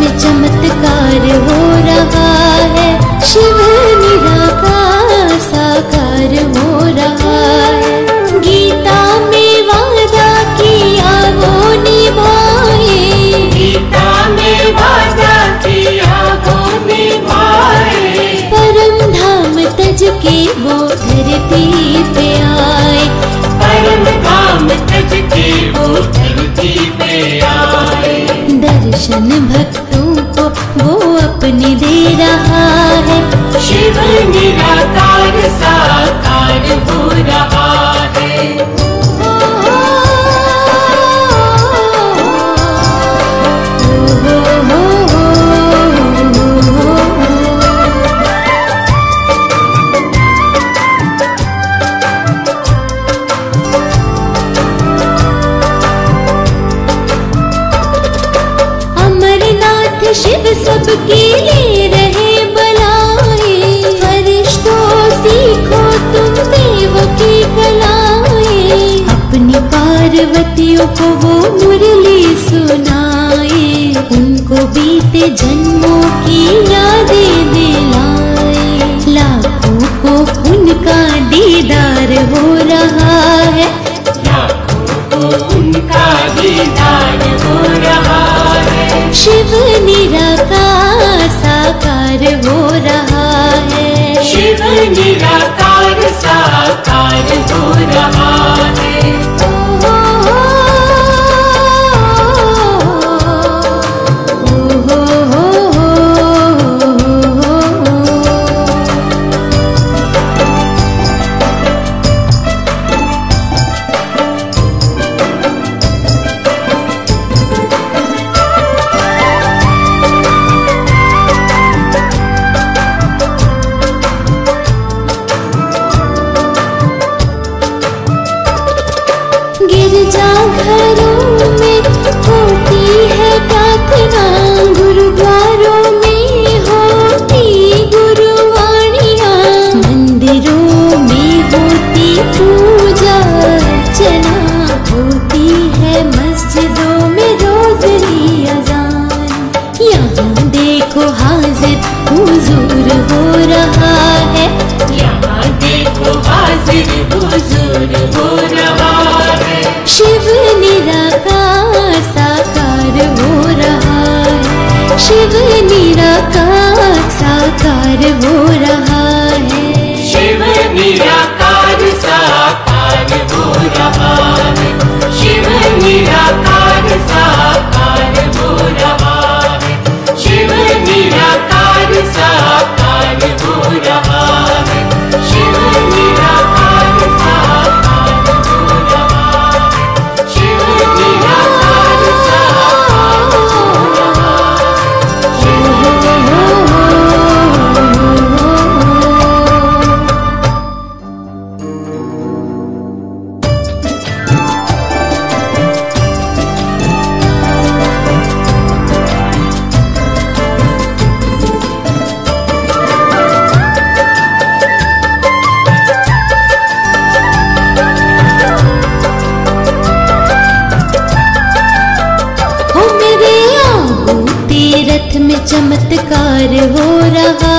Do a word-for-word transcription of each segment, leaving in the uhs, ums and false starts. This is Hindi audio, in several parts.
में चमत्कार हो रहा है, शिव निराकार साकार हो रहा है। गीता में वादा किया वो निभाए, गीता में वादा किया वो निभाए। परम धाम तज के वो धरती पे आए, परम धाम तज के वो धरती पे आए। दर्शन भक्तों को वो अपने दे रहा है, शिव निराकार साकार हो रहा है। शिव सबके लिए रहे बलाए, फरिश्तों सीखो तुम देव की कलाए। अपनी पार्वतियों को वो मुरली सुनाए, उनको बीते जन्मों की यादें दिलाए। लाखों को उनका दीदार हो रहा है, लाखों को उनका दीदार हो रहा है। शिव निराकार साकार हो रहा है, शिव निराकार साकार हो रहा है। ओ हो हो हो हो। घरों में होती है प्रार्थना, गुरुद्वारों में होती गुरुवाणियाँ, मंदिरों में होती पूजा अर्चना, होती है मस्जिदों में रोज़री अज़ान। यहाँ देखो हाजिर हुजूर हो रहा है, यहाँ देखो हाजिर हुजूर हो रहा है। शिव निराकार साकार हो रहा है, शिव निराकार साकार हो रहा है, शिव निराकार साकार हो रहा है, शिव निराकार साकार हो रहा है, शिव निराकार साकार हो रहा है, शिव निराकार साकार हो रहा है, शिव निराकार साकार हो रहा है, शिव चमत्कार हो रहा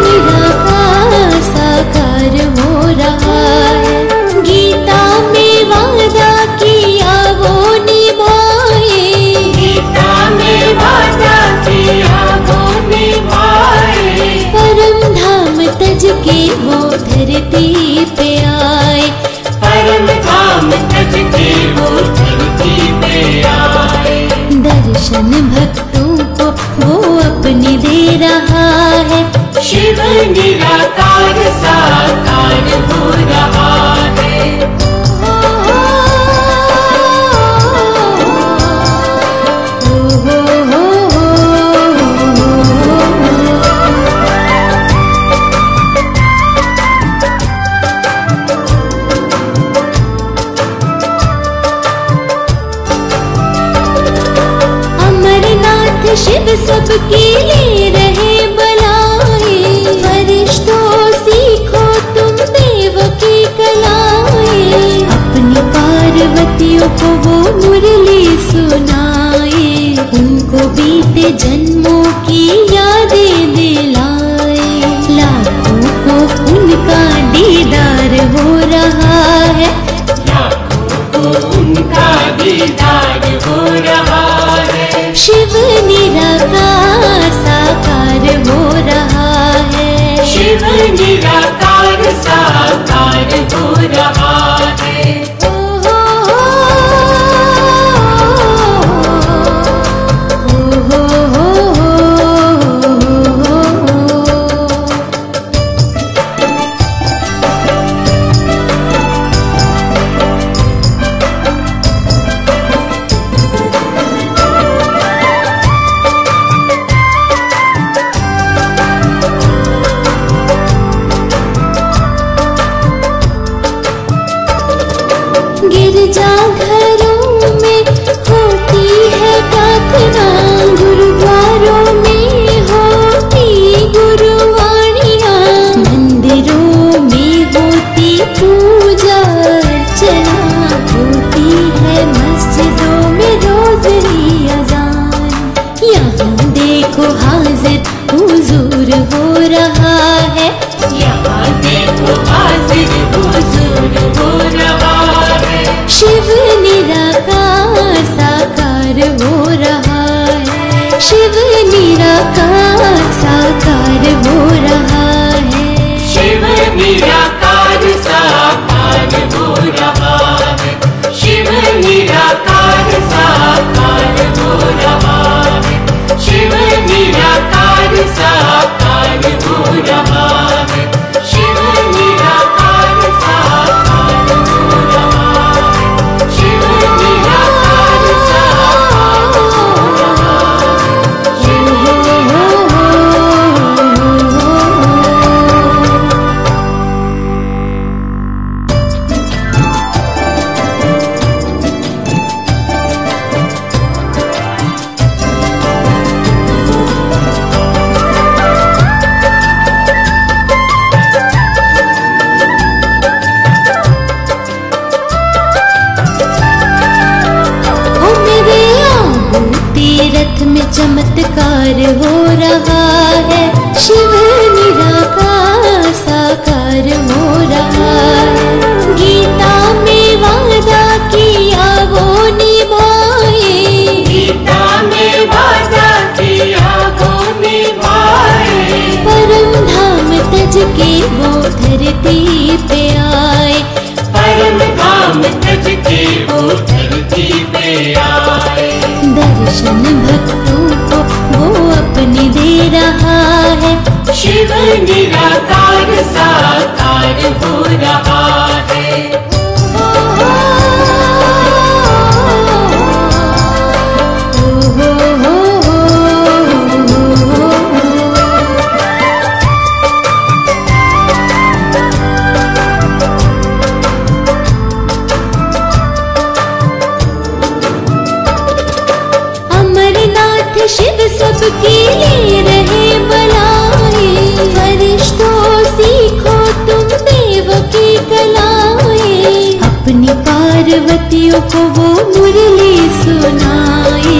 निराकार साकार हो रहा है। गीता में वादा किया वो निभाए, गीता में वादा किया वो निभाए। परम धाम तज के वो धरती पे आए, परम धाम तज के वो धरती पे आए। दर्शन भक्तों को वो अपने दे रहा है, शिव निराकार साकार हो रहा है। शिव सबके लिए रहे बलाए, फरिश्तों सीखो तुम देव की कलाए। अपनी पार्वतियों को वो मुरली सुनाए, उनको जन्मों की यादें दिलाए, लाखों को उनका दीदार हो रहा है, लाखों को उनका दीदार हो रहा है। शिव निराकार साकार हो रहा है, शिव निराकार साकार हो रहा है। को वो मुरली सुनाए,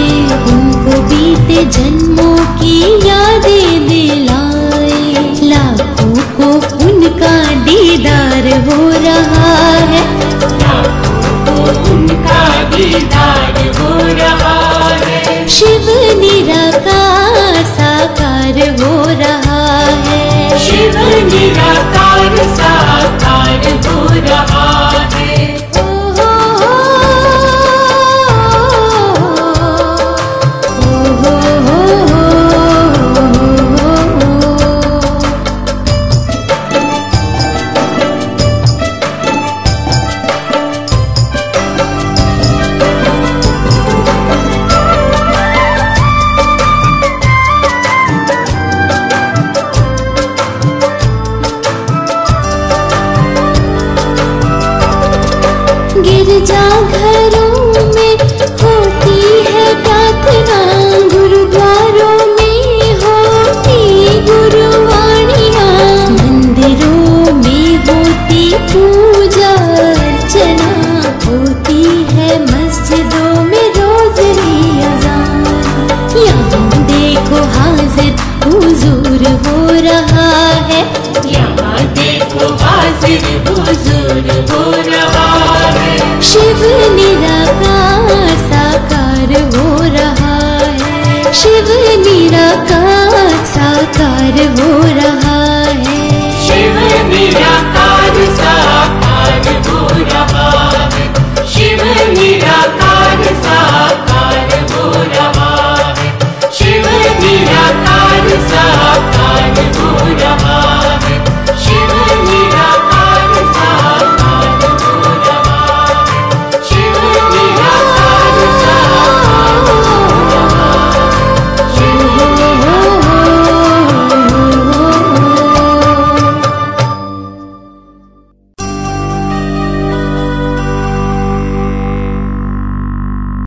उनको बीते जन्मों की यादें दिलाए, लाखों को उनका दीदार हो रहा है, लाखों को उनका दीदार हो रहा है। शिव निराकार साकार हो रहा है, शिव निराकार साकार हो रहा है। हुजूर हो रहा है, यहाँ देखो हाजिर हुजूर हो रहा है। शिव निराकार साकार हो रहा है, शिव निराकार साकार हो